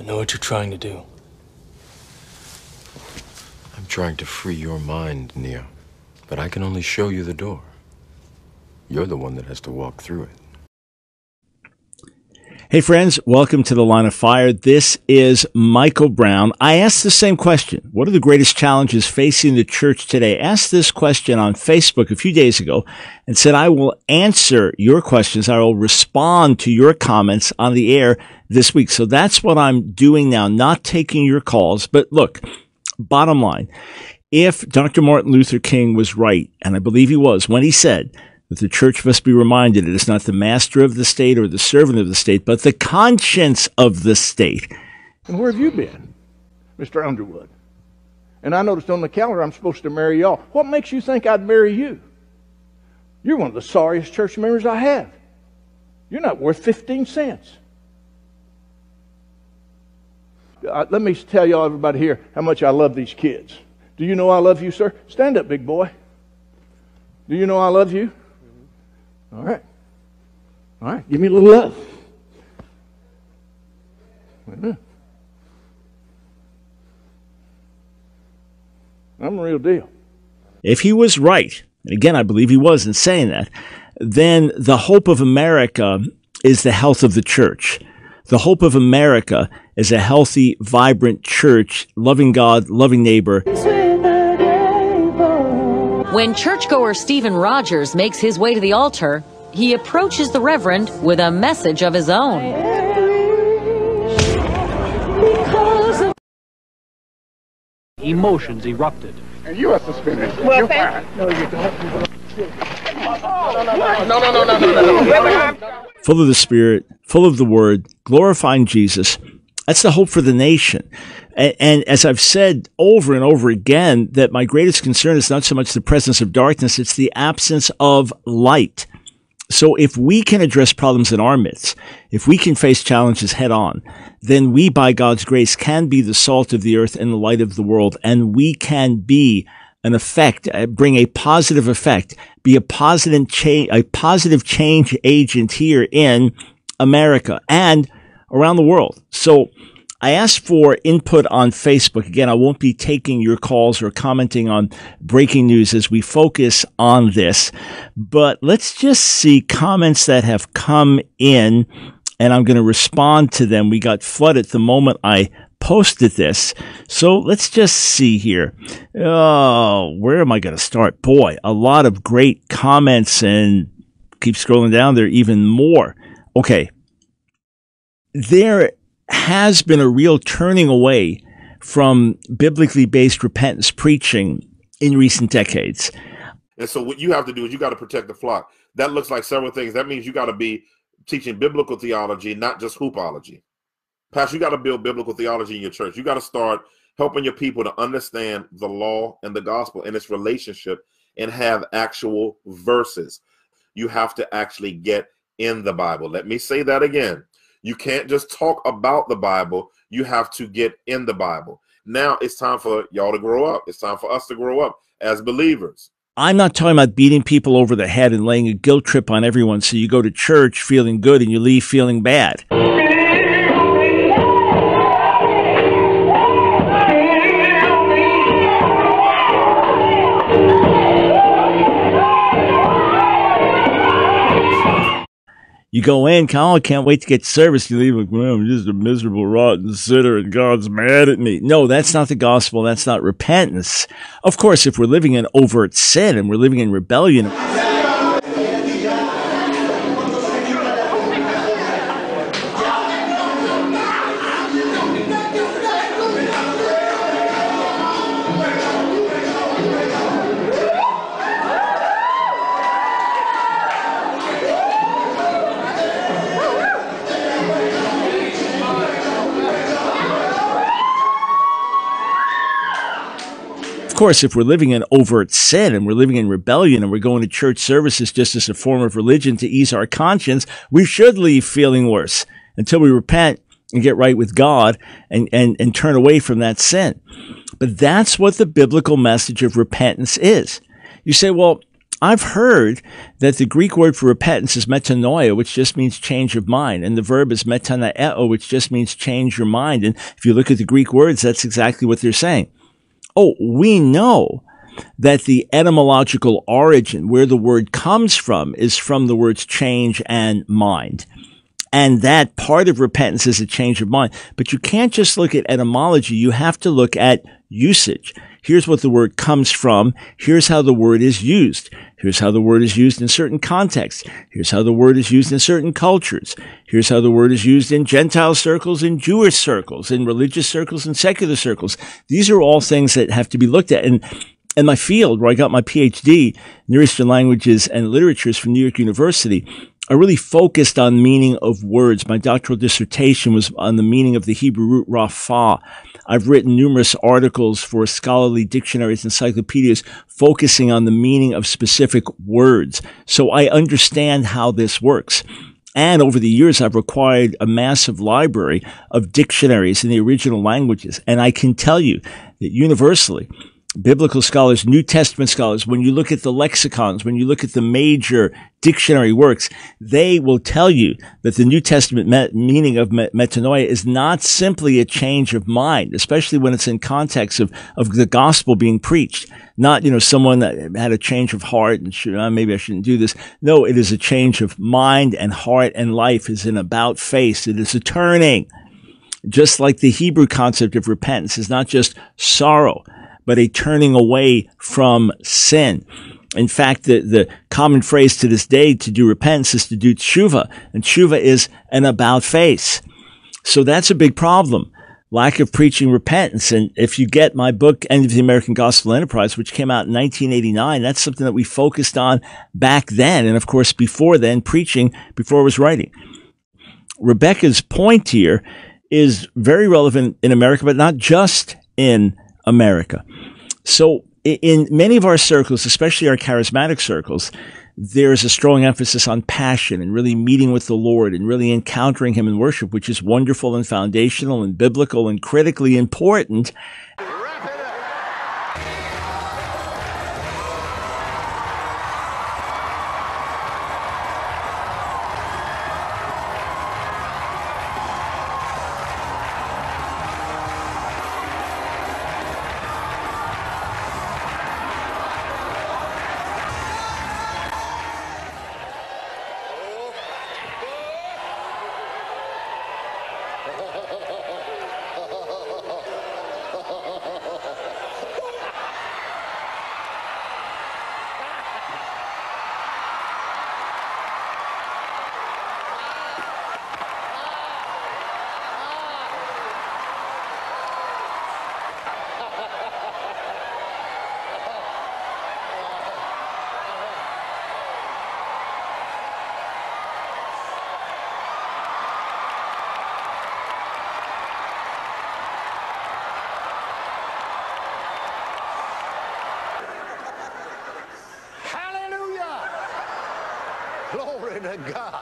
I know what you're trying to do. I'm trying to free your mind, Neo. But I can only show you the door. You're the one that has to walk through it. Hey, friends. Welcome to The Line of Fire. This is Michael Brown. I asked the same question. What are the greatest challenges facing the church today? I asked this question on Facebook a few days ago and said, I will answer your questions. I will respond to your comments on the air this week. So that's what I'm doing now, not taking your calls. But look, bottom line, if Dr. Martin Luther King was right, and I believe he was, when he said that the church must be reminded it is not the master of the state or the servant of the state, but the conscience of the state. And where have you been, Mr. Underwood? And I noticed on the calendar I'm supposed to marry y'all. What makes you think I'd marry you? You're one of the sorriest church members I have. You're not worth 15 cents. Let me tell y'all, everybody here, how much I love these kids. Do you know I love you, sir? Stand up, big boy. Do you know I love you? All right. All right. Give me a little love. Wait a minute. I'm the real deal. If he was right, and again, I believe he was in saying that, then the hope of America is the health of the church. The hope of America is a healthy, vibrant church, loving God, loving neighbor. When churchgoer Stephen Rogers makes his way to the altar, he approaches the Reverend with a message of his own. Emotions erupted. And you are suspended. Well, thank you. No, you don't. No. Full of the Spirit, full of the Word, glorifying Jesus. That's the hope for the nation. And as I've said over and over again, that my greatest concern is not so much the presence of darkness, it's the absence of light. So if we can address problems in our midst, if we can face challenges head on, then we, by God's grace, can be the salt of the earth and the light of the world. And we can be an effect, bring a positive effect, be a positive change agent here in America and around the world. So I asked for input on Facebook. Again, I won't be taking your calls or commenting on breaking news as we focus on this, but let's just see comments that have come in, and I'm going to respond to them. We got flooded the moment I posted this. So let's just see here. Oh, where am I going to start? Boy, a lot of great comments, and keep scrolling down there, even more. Okay. There has been a real turning away from biblically based repentance preaching in recent decades. And so what you have to do is you got to protect the flock. That looks like several things. That means you got to be teaching biblical theology, not just hoopology. Pastor, you got to build biblical theology in your church. You got to start helping your people to understand the law and the gospel and its relationship and have actual verses. You have to actually get in the Bible. Let me say that again. You can't just talk about the Bible. You have to get in the Bible. Now it's time for y'all to grow up. It's time for us to grow up as believers. I'm not talking about beating people over the head and laying a guilt trip on everyone so you go to church feeling good and you leave feeling bad. You go in, oh, I can't wait to get service. You leave like, well, I'm just a miserable, rotten sinner and God's mad at me. No, that's not the gospel. That's not repentance. Of course, if we're living in overt sin and we're living in rebellion, and we're going to church services just as a form of religion to ease our conscience, we should leave feeling worse until we repent and get right with God and turn away from that sin. But that's what the biblical message of repentance is. You say, well, I've heard that the Greek word for repentance is metanoia, which just means change of mind. And the verb is metanoeo, which just means change your mind. And if you look at the Greek words, that's exactly what they're saying. Oh, we know that the etymological origin, where the word comes from, is from the words change and mind. And that part of repentance is a change of mind. But you can't just look at etymology. You have to look at usage. Here's what the word comes from. Here's how the word is used. Here's how the word is used in certain contexts. Here's how the word is used in certain cultures. Here's how the word is used in Gentile circles, in Jewish circles, in religious circles, in secular circles. These are all things that have to be looked at. And in my field, where I got my PhD, Near Eastern Languages and Literatures from New York University, I really focused on meaning of words. My doctoral dissertation was on the meaning of the Hebrew root rafah. I've written numerous articles for scholarly dictionaries, encyclopedias, focusing on the meaning of specific words. So I understand how this works. And over the years, I've acquired a massive library of dictionaries in the original languages. And I can tell you that universally, biblical scholars, New Testament scholars, when you look at the lexicons, when you look at the major dictionary works, they will tell you that the New Testament meaning of metanoia is not simply a change of mind, especially when it's in context of the gospel being preached. Not, you know, someone that had a change of heart and maybe I shouldn't do this. No, it is a change of mind and heart, and life is an about face. It is a turning. Just like the Hebrew concept of repentance is not just sorrow, but a turning away from sin. In fact, the common phrase to this day to do repentance is to do teshuvah, and teshuvah is an about face. So that's a big problem, lack of preaching repentance. And if you get my book, End of the American Gospel Enterprise, which came out in 1989, that's something that we focused on back then. And of course, before then, preaching before it was writing. Rebecca's point here is very relevant in America, but not just in America. So in many of our circles, especially our charismatic circles, there is a strong emphasis on passion and really meeting with the Lord and really encountering Him in worship, which is wonderful and foundational and biblical and critically important. Wrap it to God.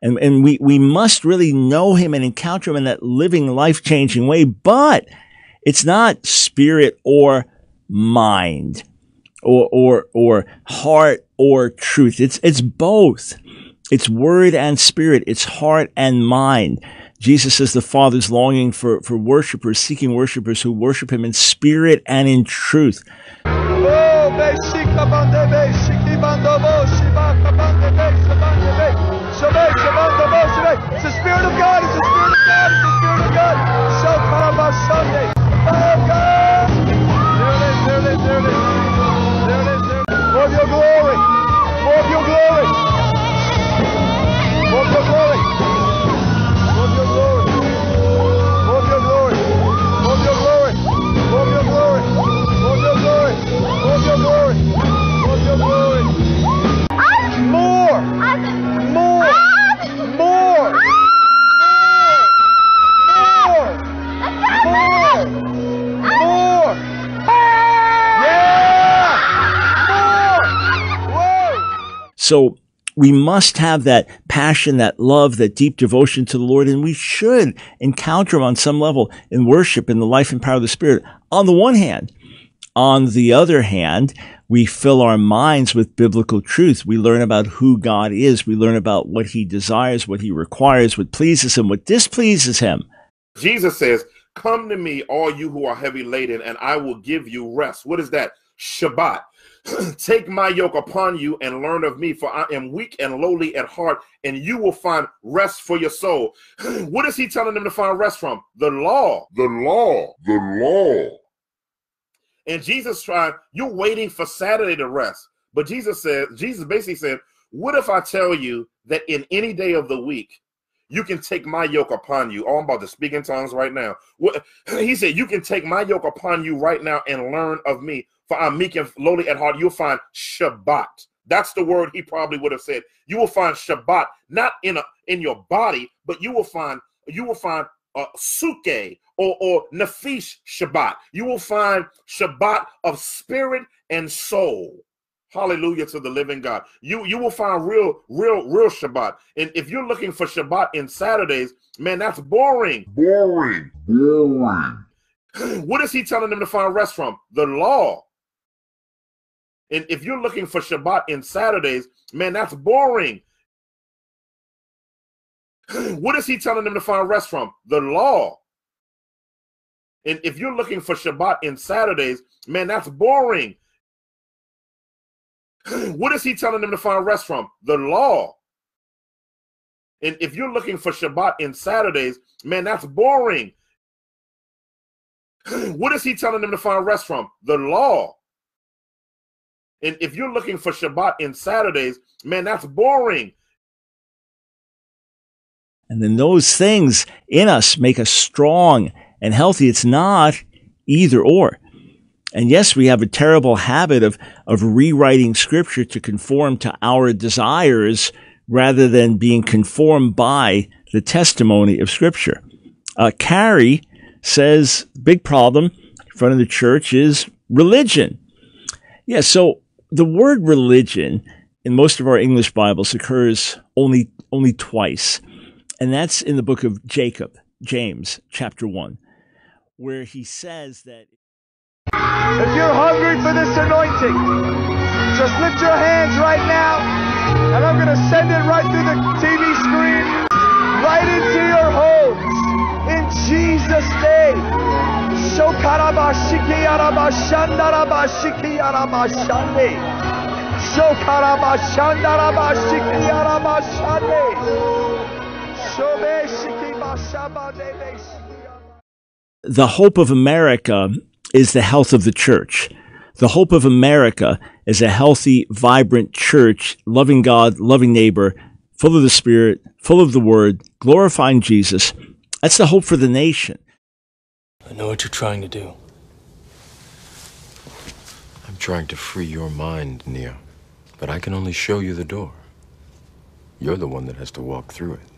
And we must really know Him and encounter Him in that living, life-changing way, but it's not spirit or mind or heart or truth. It's both. It's word and spirit. It's heart and mind. Jesus says the Father's longing for worshipers, seeking worshipers who worship Him in spirit and in truth. It's the Spirit of God, it's the Spirit of God, it's the Spirit of God. Shout Parabah Sunday. Oh God! There it is, there it is, there it is. There it is, there it is. More of your glory. More of your glory. More of your glory. More of your glory. More of your glory. So we must have that passion, that love, that deep devotion to the Lord, and we should encounter him on some level in worship, in the life and power of the Spirit, on the one hand. On the other hand, we fill our minds with biblical truth. We learn about who God is. We learn about what he desires, what he requires, what pleases him, what displeases him. Jesus says, "Come to me, all you who are heavy laden, and I will give you rest." What is that? Shabbat. "Take my yoke upon you and learn of me, for I am weak and lowly at heart, and you will find rest for your soul." What is he telling them to find rest from? The law. The law. The law. And Jesus tried, you're waiting for Saturday to rest. But Jesus said, Jesus basically said, what if I tell you that in any day of the week, you can take my yoke upon you? Oh, I'm about to speak in tongues right now. What, he said, you can take my yoke upon you right now and learn of me, for I'm meek and lowly at heart. You'll find Shabbat. That's the word he probably would have said. You will find Shabbat, not in your body, but you will find suke or nefesh Shabbat. You will find Shabbat of spirit and soul. Hallelujah to the living God. You will find real Shabbat. And if you're looking for Shabbat in Saturdays, man, that's boring. Boring. Boring. What is he telling them to find rest from? The law. And if you're looking for Shabbat in Saturdays, man, that's boring. What is he telling them to find rest from? The law. And if you're looking for Shabbat in Saturdays, man, that's boring. What is he telling them to find rest from? The law. And if you're looking for Shabbat in Saturdays, man, that's boring. What is he telling them to find rest from? The law. And if you're looking for Shabbat in Saturdays, man, that's boring. And then those things in us make us strong and healthy. It's not either or. And yes, we have a terrible habit of rewriting scripture to conform to our desires rather than being conformed by the testimony of scripture. Carrie says, big problem in front of the church is religion. Yeah, so the word religion in most of our English Bibles occurs only twice. And that's in the book of James, chapter 1, where he says that if you're hungry for this anointing, just lift your hands right now, and I'm going to send it right through the TV screen, right into your homes, in Jesus' name. The hope of America is the health of the church. The hope of America is a healthy, vibrant church, loving God, loving neighbor, full of the Spirit, full of the Word, glorifying Jesus. That's the hope for the nation. I know what you're trying to do. I'm trying to free your mind, Neo, but I can only show you the door. You're the one that has to walk through it.